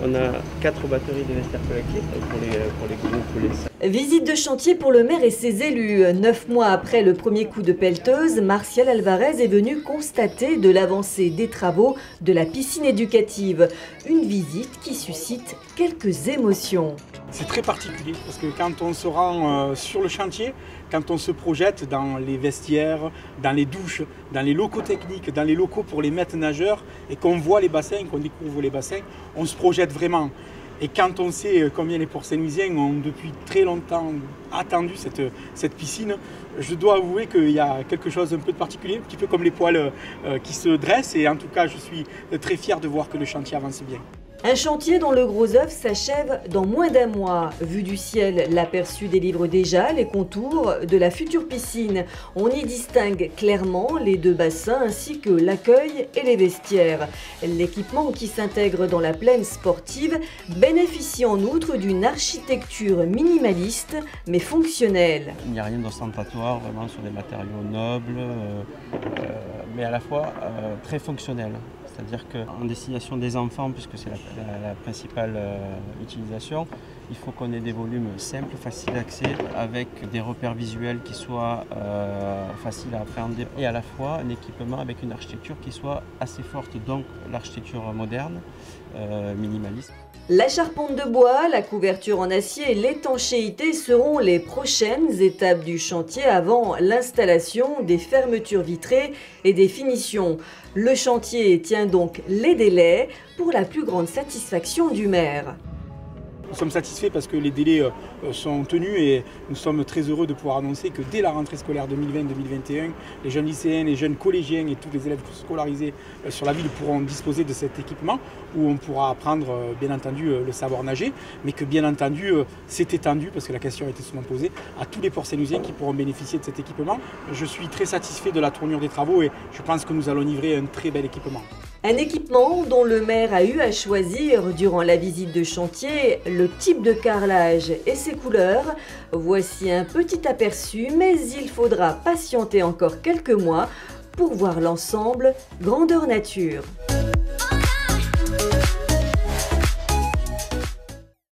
On a 4 batteries de vestiaires collectifs pour les groupes, pour les... Visite de chantier pour le maire et ses élus. 9 mois après le premier coup de pelleteuse, Martial Alvarez est venu constater de l'avancée des travaux de la piscine éducative. Une visite qui suscite quelques émotions. C'est très particulier parce que quand on se rend sur le chantier, quand on se projette dans les vestiaires, dans les douches, dans les locaux techniques, dans les locaux pour les maîtres nageurs et qu'on voit les bassins, qu'on découvre les bassins, on se projette vraiment. Et quand on sait combien les Port Saint Louisiens ont depuis très longtemps attendu cette piscine, je dois avouer qu'il y a quelque chose d'un peu de particulier, un petit peu comme les poils qui se dressent. Et en tout cas, je suis très fier de voir que le chantier avance bien. Un chantier dont le gros œuvre s'achève dans moins d'un mois. Vu du ciel, l'aperçu délivre déjà les contours de la future piscine. On y distingue clairement les 2 bassins ainsi que l'accueil et les vestiaires. L'équipement qui s'intègre dans la plaine sportive bénéficie en outre d'une architecture minimaliste mais fonctionnelle. Il n'y a rien d'ostentatoire, vraiment sur des matériaux nobles, mais à la fois très fonctionnels. C'est-à-dire qu'en destination des enfants, puisque c'est la principale utilisation, il faut qu'on ait des volumes simples, faciles d'accès, avec des repères visuels qui soient faciles à appréhender, et à la fois un équipement avec une architecture qui soit assez forte, donc l'architecture moderne, minimaliste. La charpente de bois, la couverture en acier et l'étanchéité seront les prochaines étapes du chantier avant l'installation des fermetures vitrées et des finitions. Le chantier tient donc les délais pour la plus grande satisfaction du maire. Nous sommes satisfaits parce que les délais sont tenus et nous sommes très heureux de pouvoir annoncer que dès la rentrée scolaire 2020-2021, les jeunes lycéens, les jeunes collégiens et tous les élèves scolarisés sur la ville pourront disposer de cet équipement où on pourra apprendre bien entendu le savoir nager, mais que bien entendu c'est étendu, parce que la question a été souvent posée, à tous les Port Saint Louisiens qui pourront bénéficier de cet équipement. Je suis très satisfait de la tournure des travaux et je pense que nous allons livrer un très bel équipement. Un équipement dont le maire a eu à choisir durant la visite de chantier le type de carrelage et ses couleurs. Voici un petit aperçu, mais il faudra patienter encore quelques mois pour voir l'ensemble grandeur nature.